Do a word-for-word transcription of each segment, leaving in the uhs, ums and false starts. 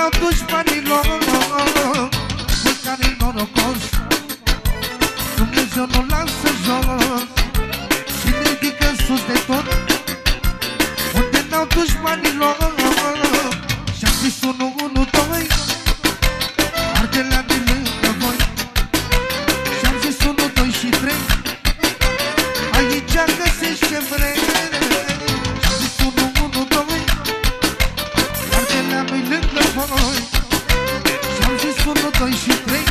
dau dușmanilor, mă care-i norocos, Dumnezeu nu-l lasă jos și ne ridică sus de tot. Unde dau dușmanilor, și-a zis unul, unul, doi, ardelea de lângă voi. Și-am zis unul, doi și trei, aici găsești ce vrei. Și-am zis unul, unul, doi, ardelea de lângă voi. Și-am zis unul, doi și trei,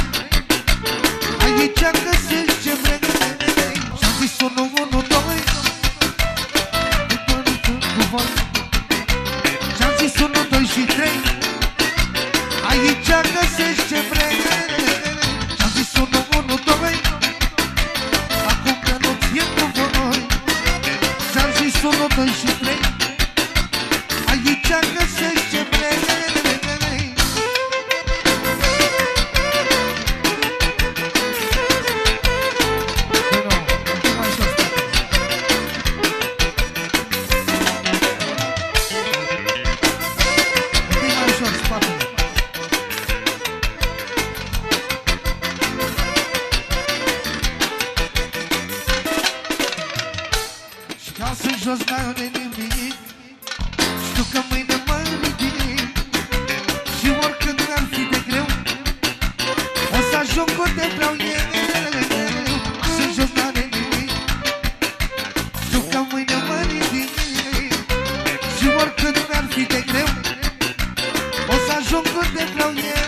aici găsești ce vrei. Și-am zis unul, unul, doi, cu voi. Și-am zis unul, doi și trei, aici găsești ce vrei. Și-am zis unul, unul, doi, acum că nu-ți e cu voi. Și-am zis unul, doi și trei, aici găsești ce vrei. Când mi-ar fi de greu, o să ajung unde vreau eu.